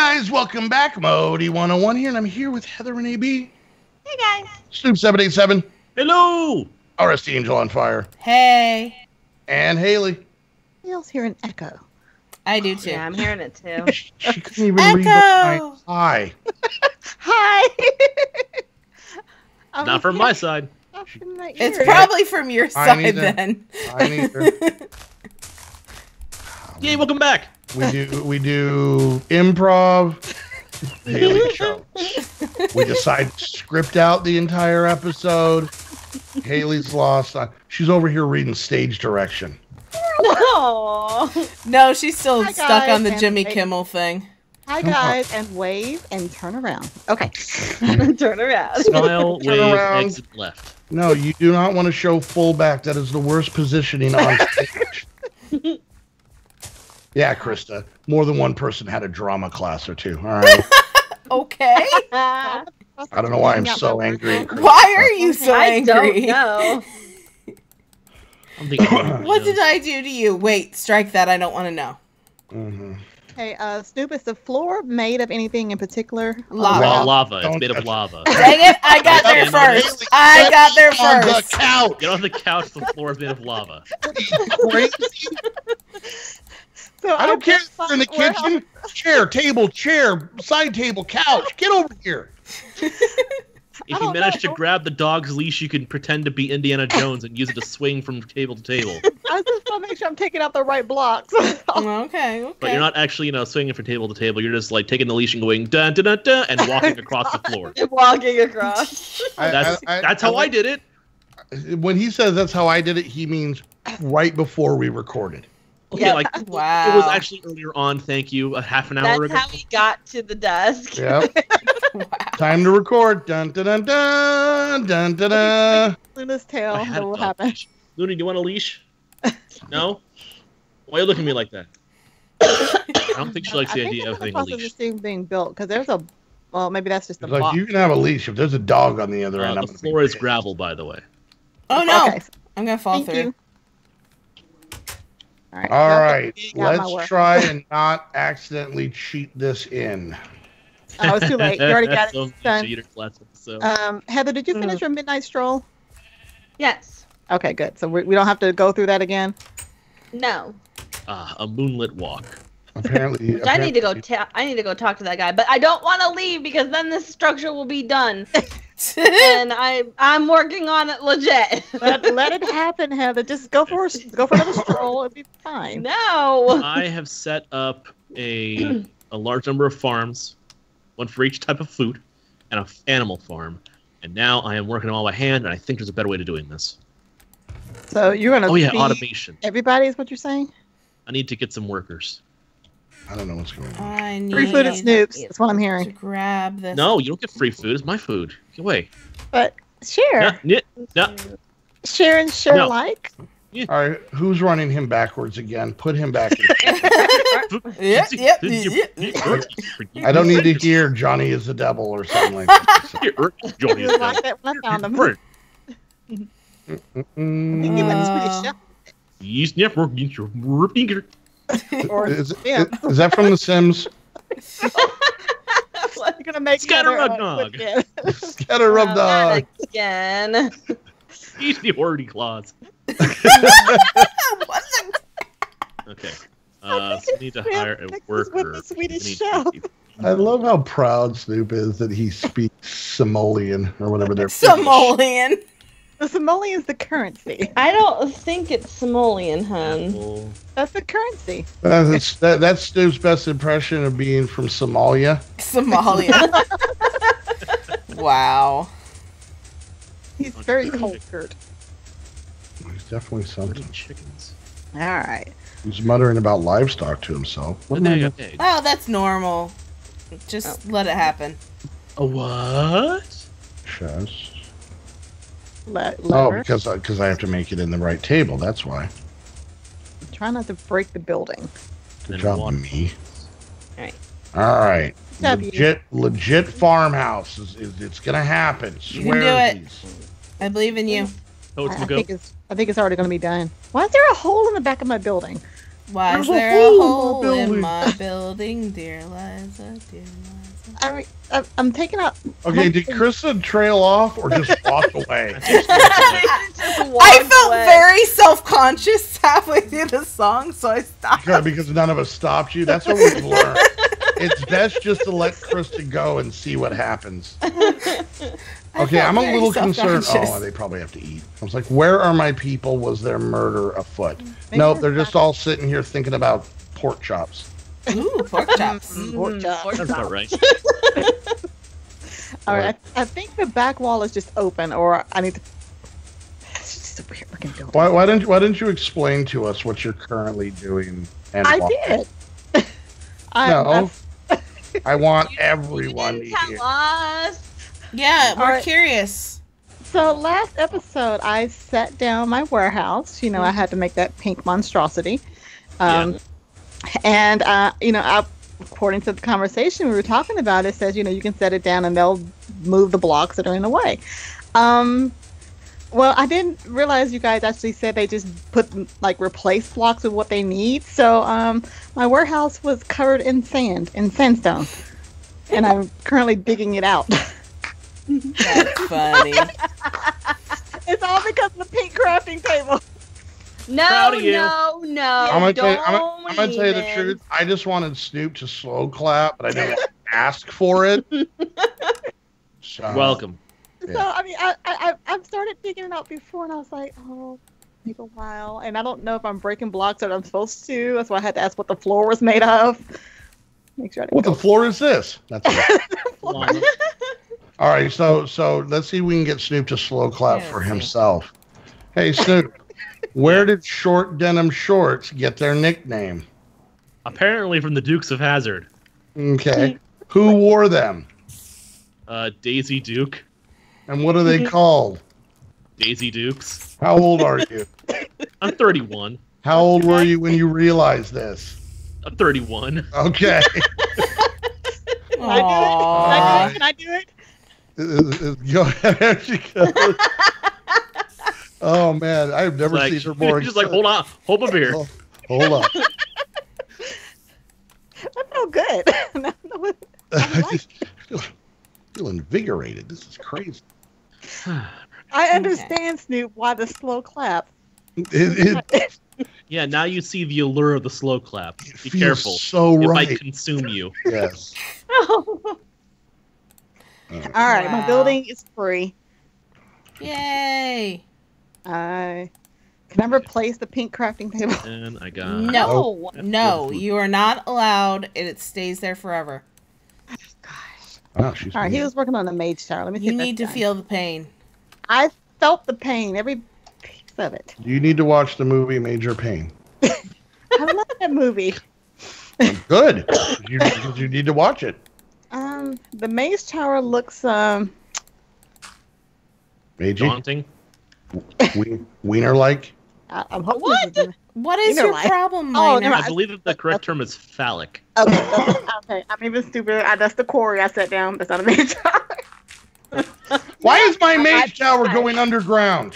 guys, welcome back. Modi101 here, and I'm here with Heather and AB. Hey guys. Snoop787. Hello. RSD Angel on Fire. Hey. And Haliee. I also hear an echo. I do too. Yeah, I'm hearing it too. She couldn't even echo. Read the hi. Hi. Not from my side. It's probably from your side then. I need her. Yay, welcome back. We do improv. Haliee chokes. We decide to script out the entire episode. Haley's lost. She's over here reading stage direction. Aww. No, she's still stuck on the Jimmy Kimmel thing. Hi guys, and wave and turn around. Okay. Turn around. Smile, wave, around. Exit left. No, you do not want to show full back. That is the worst positioning on stage. Yeah, Krista. More than one person had a drama class or two. All right. Okay. I don't know why I'm so angry. Why are you so angry? I don't know. What did I do to you? Wait, strike that. I don't want to know. Mm-hmm. Hey, Snoop, is the floor made of anything in particular? Lava. Lava. It's made of lava. Dang it! I got there first. I got there first. Get on the couch. Get on the couch. The floor is made of lava. Crazy. So I don't care if you're in the kitchen. Chair, side table, couch. Get over here. If you manage to grab the dog's leash, you can pretend to be Indiana Jones and use it to swing from table to table. I just want to make sure I'm taking out the right blocks. Okay. But you're not actually, swinging from table to table. You're just like taking the leash and going dun dun dun dun and walking across the floor. Walking across. That's how I did it. When he says that's how I did it, he means right before we recorded. Okay, yeah, like wow. It was actually earlier on. Thank you. A half an hour ago. That's how we got to the desk. Yep. Wow. Time to record. Dun dun dun dun dun dun. Luna's tail. What will happen? Luna, do you want a leash? No. Why are you looking at me like that? I don't think she likes the idea of having a leash. This thing being built because there's a. Well, maybe that's just a. Like, you can have a leash if there's a dog on the other end. The floor is gravel, by the way. Oh no! Okay. I'm gonna fall through. You. All right. Let's try and not accidentally cheat this in. Oh, it's too late. You already got it. Heather, did you finish your midnight stroll? Yes. Okay, good. So we don't have to go through that again? No. A moonlit walk. Apparently. I need to go. I need to go talk to that guy, but I don't want to leave because then this structure will be done. And I'm working on it legit. Let it happen, Heather. Just go for another stroll. It'll be fine. No. I have set up a large number of farms, one for each type of food, and an animal farm. And now I am working them all by hand, and I think there's a better way to doing this. So you're gonna. Oh yeah, automation. Everybody is what you're saying. I need to get some workers. I don't know what's going on. I need free food at Snoop's. That's what I'm hearing. To grab this. No, you don't get free food. It's my food. Get away. But share. No. Share and share like. Yeah. All right. Who's running him backwards again? Put him back. I don't need to hear Johnny is the devil or something like that. Johnny is the devil. Is that from The Sims? Scatter-rub-dog. Scatter-rub-dog. Again. He's the horny claws. Okay. So we need to hire a worker. I love how proud Snoop is that he speaks Simoleon or whatever they're Simoleon. The simoleon is the currency. I don't think it's simoleon, hun. Apple. That's the currency. That's Snoop's best impression of being from Somalia. Somalia. Wow. He's very cultured. He's definitely something. Chickens. All right. He's muttering about livestock to himself. Oh, that's normal. Just let it happen. A what? Chest. Lever. Because I have to make it in the right table. That's why. Try not to break the building. Good job on me. All right. Legit farmhouse. It's gonna happen. You can do it. I believe in you. I think it's already gonna be done. Why is there a hole in the back of my building? Why There's is there a hole in my building? Dear Liza, dear Liza. I'm taking out. Okay, did Krista trail off or just walk away? I felt very self-conscious halfway through the song, so I stopped. Yeah, because none of us stopped you. That's what we've learned. It's best just to let Krista go and see what happens. Okay, I'm a little concerned. Oh, they probably have to eat. I was like, where are my people? Was there murder afoot? No, nope, they're just all sitting here thinking about pork chops. Ooh, pork chops. Pork chops. That's not right. All right, I think the back wall is just open, or I need to... It's just a weird looking building. Why didn't you explain to us what you're currently doing? And I did. No. I want everyone to hear. Yeah, we're curious. So last episode, I set down my warehouse. You know, I had to make that pink monstrosity. And, you know, according to the conversation we were talking about, it says, you know, you can set it down and they'll move the blocks that are in the way. Well, I didn't realize you guys actually said they just put, like, replace blocks with what they need. So my warehouse was covered in sand, in sandstone. And I'm currently digging it out. That's funny. It's all because of the pink crafting table. No. I'm gonna tell you the truth. I just wanted Snoop to slow clap, but I didn't ask for it. So, welcome. Yeah. So I mean, I've started digging it out before, and I was like, oh, take a while, and I don't know if I'm breaking blocks that I'm supposed to. That's why I had to ask what the floor was made of. Make sure I didn't what go. The floor is this? That's right. All right, so let's see if we can get Snoop to slow clap for himself. Hey, Snoop, where did short denim shorts get their nickname? Apparently from the Dukes of Hazzard. Okay. Who wore them? Daisy Duke. And what are they called? Daisy Dukes. How old are you? I'm 31. How old were you when you realized this? I'm 31. Okay. Can I do it? Go ahead. Oh man, I've never seen her more. Just like, hold on, hold my beer. Oh, hold on. I feel good. I feel invigorated. This is crazy. I understand, Snoop, why the slow clap. Yeah, now you see the allure of the slow clap. Be careful. So right. It might consume you. Yes. Oh. All right, my building is free. Yay! Can I replace the pink crafting table? And I got no, you are not allowed. It stays there forever. Oh, gosh. Oh, she's all right, he was working on the mage tower. Let me. You need to feel the pain. I felt the pain, every piece of it. You need to watch the movie Major Pain. I love that movie. Good. You need to watch it. The maze tower looks daunting, wiener-like. What is your problem, Minor? Oh, I believe that the correct term is phallic. Okay. I'm even stupider. That's the quarry I set down. That's not a maze tower. Why is my maze tower going underground?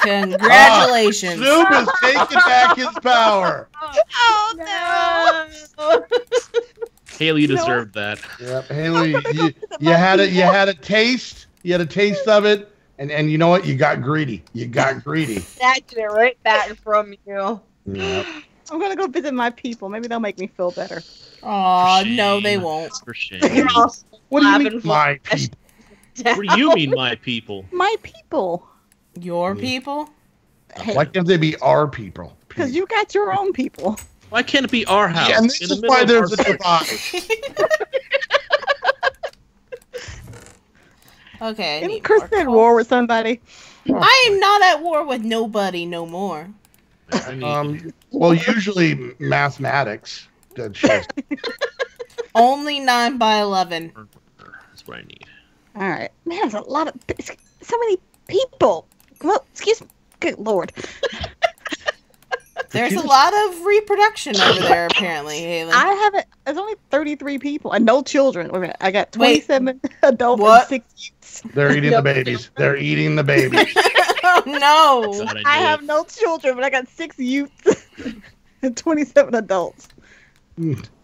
Congratulations! Snoop has taken back his power. Oh no! Haliee deserved that. Yep, Haliee, you had it. You had a taste of it, and you know what? You got greedy. Snatching it right back from you. Yep. I'm gonna go visit my people. Maybe they'll make me feel better. Oh no, they won't. For shame. What do you mean, my people? What do you mean, my people? My people. Your people? Why can't they be our people? Because you got your own people. Why can't it be our house? Yeah, and this is why there's a divide. Okay. Isn't Krista at war with somebody? I am not at war with nobody no more. Well, usually mathematics. Dead shit. Only 9 by 11. That's what I need. All right. Man, there's a lot of so many people. Well, excuse me. Good lord. There's a lot of reproduction over there, apparently, Haliee. I haven't. There's only 33 people and no children. Wait a minute. I got 27 adults and 6 youths. They're eating the babies. They're eating the babies. Oh, no. I have no children, but I got 6 youths. 27 adults.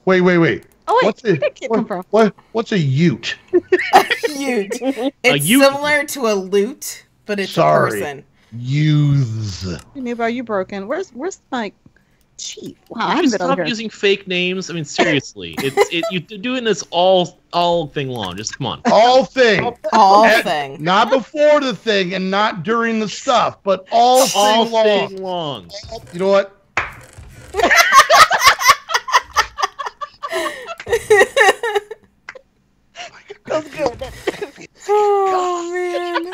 Wait. Oh, wait, what's a ute? A ute. It's similar to a loot, but it's a person. Youths. Maybe are you broken? Where's my chief? Wow, I haven't been over here. Stop using fake names. I mean, seriously, you're doing this all thing long. Just come on. All thing. All thing. Not before the thing, and not during the stuff, but all thing long. You know what? That was good. Oh man.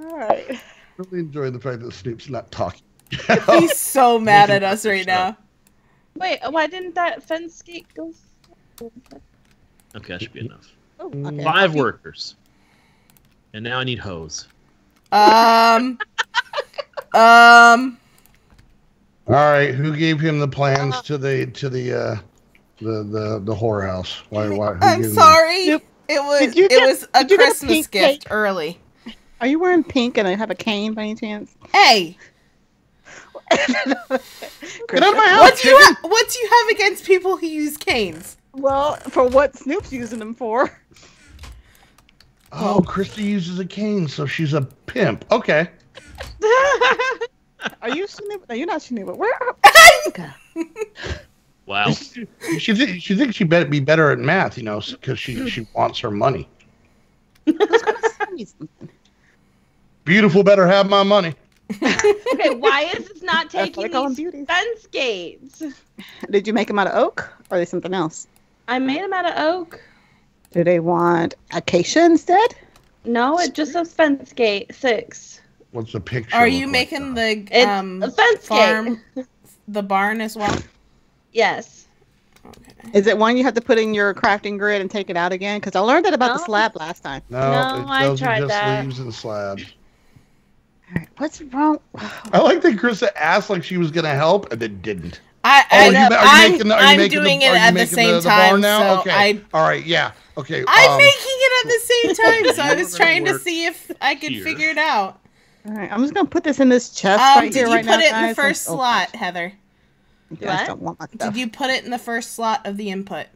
All right. I really enjoy the fact that Snoop's not talking. He's so mad at us right now. Wait, why didn't that fence gate go? Okay, that should be enough. Oh, okay. 5 workers. And now I need hose. All right, who gave him the plans to the whorehouse? Why? I'm sorry. Nope. It was a Christmas gift early. Are you wearing pink and I have a cane by any chance? Hey! Get out of my house! What do you have against people who use canes? Well, for what Snoop's using them for. Oh, Krista uses a cane, so she's a pimp. Okay. Are you Snoop? No, you're not Snoop. Where are you? Wow. She thinks she better be better at math, you know, because she wants her money. I was going to send you something. Beautiful better have my money. Okay, why is this not taking these fence gates? Did you make them out of oak? Or are they something else? I made them out of oak. Do they want acacia instead? No, it just says fence gate 6. What's the picture? Are you making the fence farm, gate. The barn as well? Yes. Okay. Is it one you have to put in your crafting grid and take it out again? Because I learned that about the slab last time. No, I tried just that. Leaves and slabs. All right, what's wrong? I like that Krista asked like she was gonna help and then didn't. I'm doing it at the same time now. Okay. All right. Yeah. Okay. I'm making it at the same time, so I was trying to see if I could figure it out. All right. I'm just gonna put this in this chest right here right now. Did you put it in the first slot, Heather? What? Did you put it in the first slot of the input?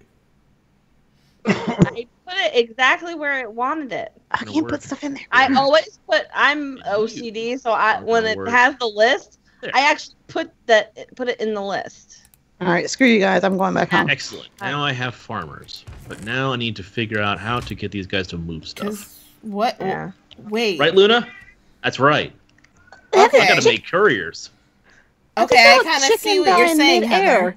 I put it exactly where it wanted it. I can't put stuff in there. I always put. I'm OCD, so when it has the list, I actually put it in the list. All right, screw you guys. I'm going back home. Excellent. Now I have farmers, but now I need to figure out how to get these guys to move stuff. What? Yeah. Wait. Right, Luna? That's right. Okay. I gotta make couriers. Okay, I kind of see what you're saying, Heather.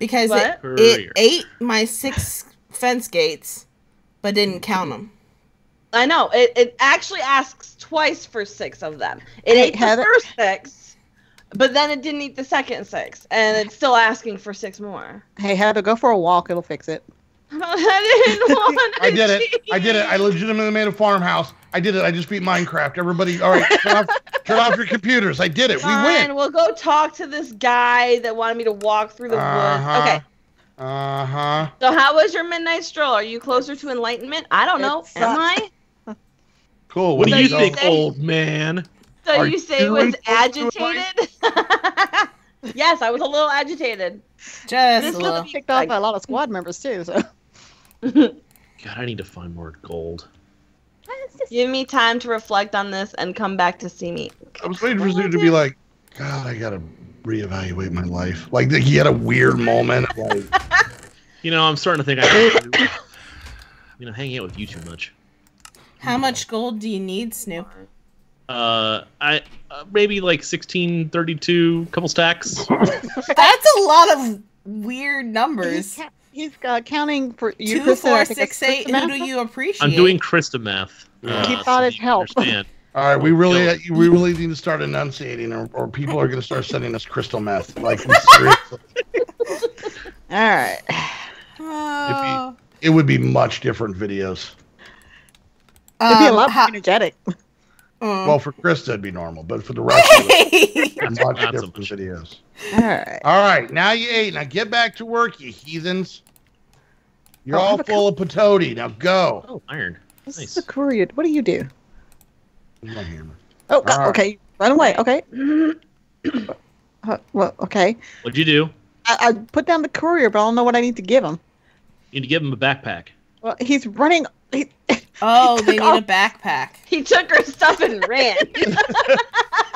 Because it ate my 6 fence gates, but didn't count them. I know. It actually asks twice for 6 of them. It ate the first 6, but then it didn't eat the second 6, and it's still asking for 6 more. Hey, Heather, go for a walk. It'll fix it. I didn't want to. I did it. I did it. I legitimately made a farmhouse. I did it. I just beat Minecraft. Everybody, all right, turn off your computers. I did it. Fine, we win. And we'll go talk to this guy that wanted me to walk through the woods. Okay. So how was your midnight stroll? Are you closer to enlightenment? I don't know. Am I? Cool. What do you think, old man? So you say it was agitated? Yes, I was a little agitated. Just picked off by a lot of squad members too. So. God, I need to find more gold. Give me time to reflect on this and come back to see me. I was waiting for Sue to be like, God, I gotta reevaluate my life. Like he had a weird moment. Of like, you know, I'm starting to think I'm hanging out with you too much. How much gold do you need, Snoop? Maybe like 1632, couple stacks. That's a lot of weird numbers. He's counting for you. 2, 4, 6, 8. Who do you appreciate? I'm doing Krista math. He thought it helped. All right, we really need to start enunciating, or people are going to start sending us crystal meth. Like seriously. All right. It would be much different videos. It'd be a lot more energetic. Well, for Krista, it'd be normal, but for the rest of it, I'm watching different videos. All right, now you ate. Now get back to work, you heathens. You're all full of patoti. Now go. Oh, iron. This is a courier. What do you do? My hammer. Oh, okay. Right away. Okay. Well, okay. What'd you do? I put down the courier, but I don't know what I need to give him. You need to give him a backpack. Well, he's running. Oh, they need a backpack. He took her stuff and ran.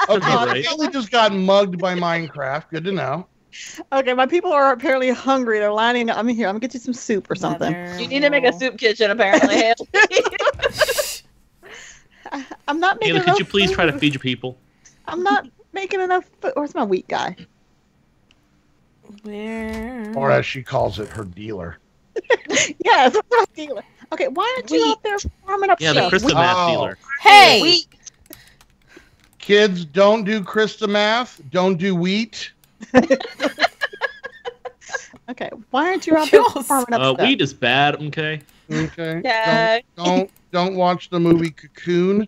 Okay, right. Lily just got mugged by Minecraft. Good to know. Okay, my people are apparently hungry. They're lining up. I'm here. I'm gonna get you some soup or something. You need to make a soup kitchen, apparently. I'm not making. Haliee, could you please try to feed your people? I'm not making enough food. Where's my wheat guy? Where? Or as she calls it, her dealer. Yes, my dealer. Okay, why aren't you out there farming up? Yeah, the Krista math dealer. Hey, wheat. Kids, don't do Krista math. Don't do wheat. Okay, why aren't you out there farming up stuff? Wheat is bad. Okay. Okay. Yeah. Don't watch the movie Cocoon.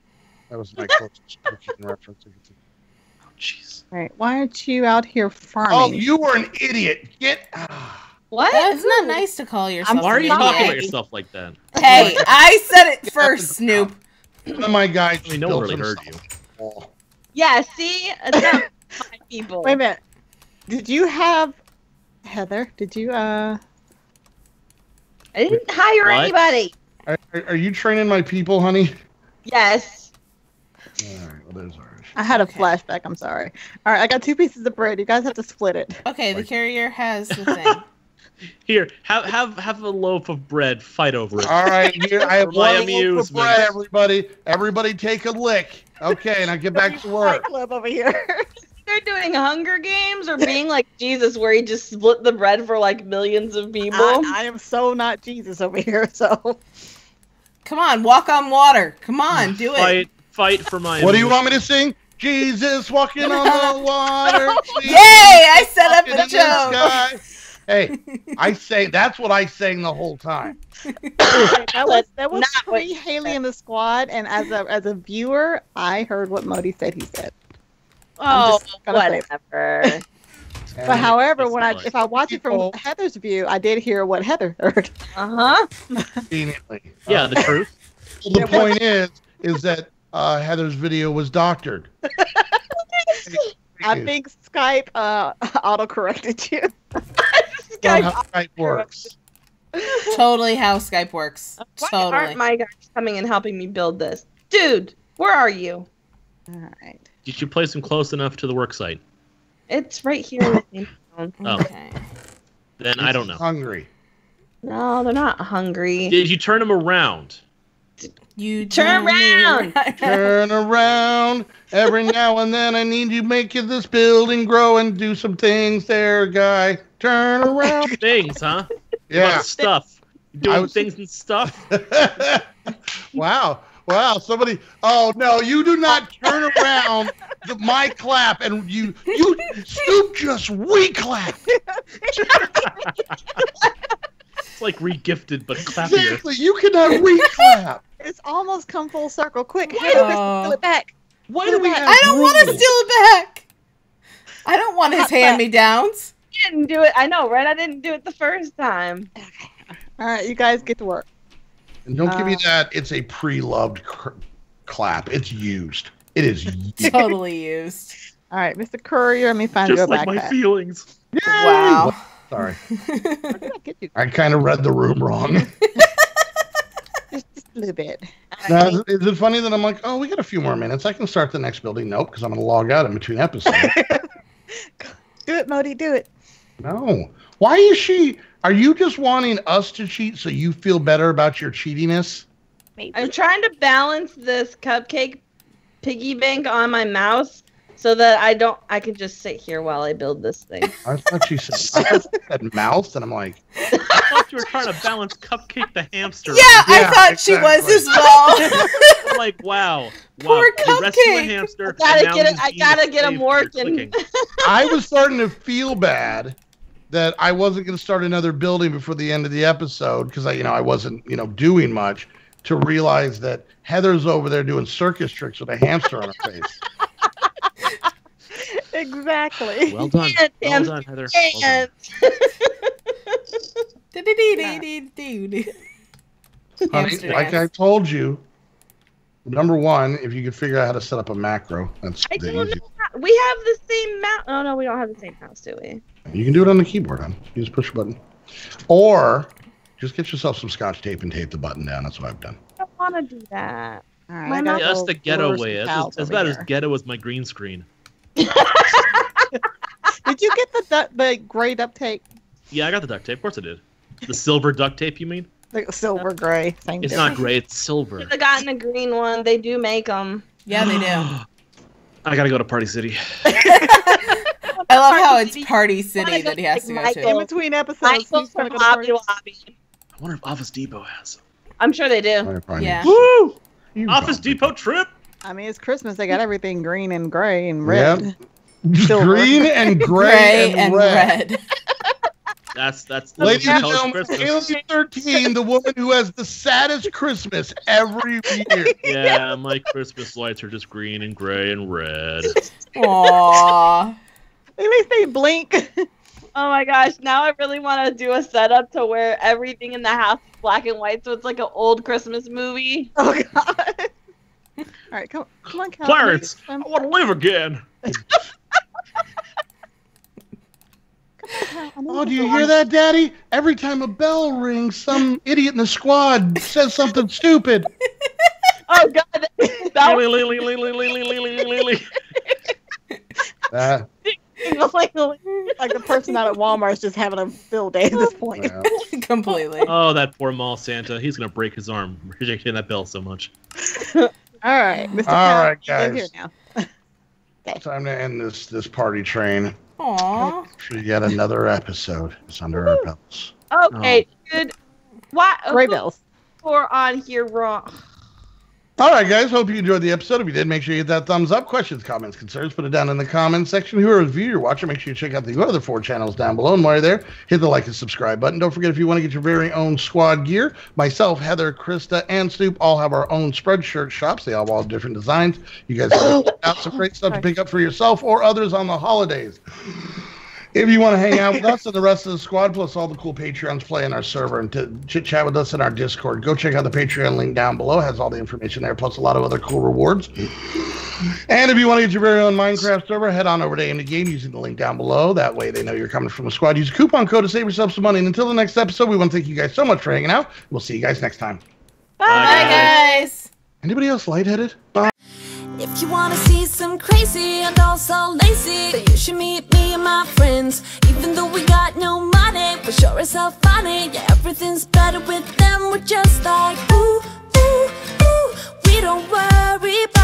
That was my closest Cocoon reference. Oh, jeez. Right. Why aren't you out here farming? Oh, you were an idiot. Get. What? That's not nice to call yourself. Why are you talking about yourself like that? Hey, I said it first, Snoop. One of my guys really heard you. Yeah. See, my people. Wait a minute. Did you have Heather? Did you I didn't hire anybody. Are you training my people, honey? Yes. All right, well, there's ours. I had a flashback. I'm sorry. All right, I got 2 pieces of bread. You guys have to split it. Okay, the carrier has the thing. Here, have a loaf of bread. Fight over it. All right, here I have one loaf of bread. Everybody, take a lick. Okay, now get back to work. Fight club over here. They're doing Hunger Games or being like Jesus, where he just split the bread for like millions of people. I am so not Jesus over here. So, come on, walk on water. Come on, do it. Fight for my. What do you want me to sing? Jesus walking on the water. Yay! I set up a joke. Hey, I sang. That's what I sang the whole time. that was pre Haliee in the squad, and as a viewer, I heard what Modi said. He said. Oh, whatever. But however, when if I watch it from Heather's view, I did hear what Heather heard. Conveniently. Yeah, the truth. Well, the point is that Heather's video was doctored. I think Skype auto-corrected you. Skype how Skype works. Totally how Skype works. Why aren't my guys coming and helping me build this? Dude, where are you? All right. Did you place them close enough to the work site? It's right here. Okay. Then I don't know. Hungry. No, they're not hungry. Did you turn them around? You turn around. Turn around. Every now and then I need you make this building grow and do some things there, guy. Turn around. Things, huh? Yeah. Stuff. Doing things and stuff. Wow. Wow, somebody, oh no, you do not turn around my clap and you Snoop just re-clapped. It's like re-gifted, but clappier. Exactly, you cannot re-clap. It's almost come full circle. Quick, why do we steal it back? Why do we have I don't want to steal it back. I don't want his hand-me-downs. I didn't do it, I know, right? I didn't do it the first time. Okay. All right, you guys get to work. And don't give me that. It's a pre-loved clap. It's used. It is used. Totally used. All right, Mr. Courier, let me find you a backpack. Just like my feelings. Yay! Wow. Sorry. I kind of read the room wrong. just a little bit. Now, is it funny that I'm like, oh, we got a few more minutes. I can start the next building. Nope, because I'm going to log out in between episodes. Do it, Modi. Do it. No. Why is she... Are you just wanting us to cheat so you feel better about your cheatiness? Maybe. I'm trying to balance this cupcake piggy bank on my mouse so that I can just sit here while I build this thing. I thought she said, mouse, and I'm like... I thought you were trying to balance Cupcake the hamster. Yeah, I thought she was as well. I'm like, wow. Poor Cupcake. A hamster, I gotta get him working. I was starting to feel bad that I wasn't going to start another building before the end of the episode because I wasn't doing much, to realize that Heather's over there doing circus tricks with a hamster on her face. Exactly. Well done. Well done, Heather. Well done. Honey, like I told you, number 1, if you could figure out how to set up a macro, that's the easy. We have the same mouse. Oh, no, we don't have the same mouse, do we? You can do it on the keyboard, hon. You just push a button. Or just get yourself some scotch tape and tape the button down. That's what I've done. I don't want to do that. All right. That's the ghetto way. That's about as ghetto as my green screen. Did you get the gray duct tape? Yeah, I got the duct tape. Of course I did. The silver duct tape, you mean? The silver gray thing. It's not gray. It's silver. I got in a green one. They do make them. Yeah, they do. I gotta go to Party City. I love how it's Party City that he has to go to. In between episodes, he's gonna go to Hobby Lobby. I wonder if Office Depot has them. I'm sure they do. Yeah. Woo! Office Depot trip. I mean, it's Christmas. They got everything green and gray and red. Yep. Green and gray and red. That's ladies and gentlemen, Haliee 13, the woman who has the saddest Christmas every year. Yeah, my Christmas lights are just green and gray and red. Aww, at least they blink. Oh my gosh! Now I really want to do a setup to where everything in the house is black and white, so it's like an old Christmas movie. Oh god! All right, come on, Clarence. I want to live again. Oh, do you hear that, Daddy? Every time a bell rings, some idiot in the squad says something stupid. Oh, God. Lily. Like the person out at Walmart is just having a field day at this point. Yeah. Completely. Oh, that poor mall Santa. He's going to break his arm rejecting that bell so much. All right. Mr. All right, guys. Here now. Okay. Time to end this party train. Aww. Yet another episode. It's under our belts. Okay, good. What? Gray bells. Or on here wrong. All right, guys. Hope you enjoyed the episode. If you did, make sure you hit that thumbs up. Questions, comments, concerns, put it down in the comments section. Whoever you're watching, make sure you check out the other 4 channels down below. And while you're there, hit the like and subscribe button. Don't forget, if you want to get your very own squad gear, myself, Heather, Krista, and Snoop all have our own Spreadshirt shops. They all have different designs. You guys have some great stuff to pick up for yourself or others on the holidays. If you want to hang out with us and the rest of the squad, plus all the cool Patreons play in our server and to chit-chat with us in our Discord, go check out the Patreon link down below. It has all the information there, plus a lot of other cool rewards. And if you want to get your very own Minecraft server, head on over to AM2Game using the link down below. That way they know you're coming from the squad. Use a coupon code to save yourself some money. And until the next episode, we want to thank you guys so much for hanging out. We'll see you guys next time. Bye, guys. Anybody else lightheaded? Bye. If you wanna see some crazy and also lazy, then you should meet me and my friends. Even though we got no money, we're sure it's so funny. Yeah, everything's better with them. We're just like, ooh, ooh, ooh. We don't worry about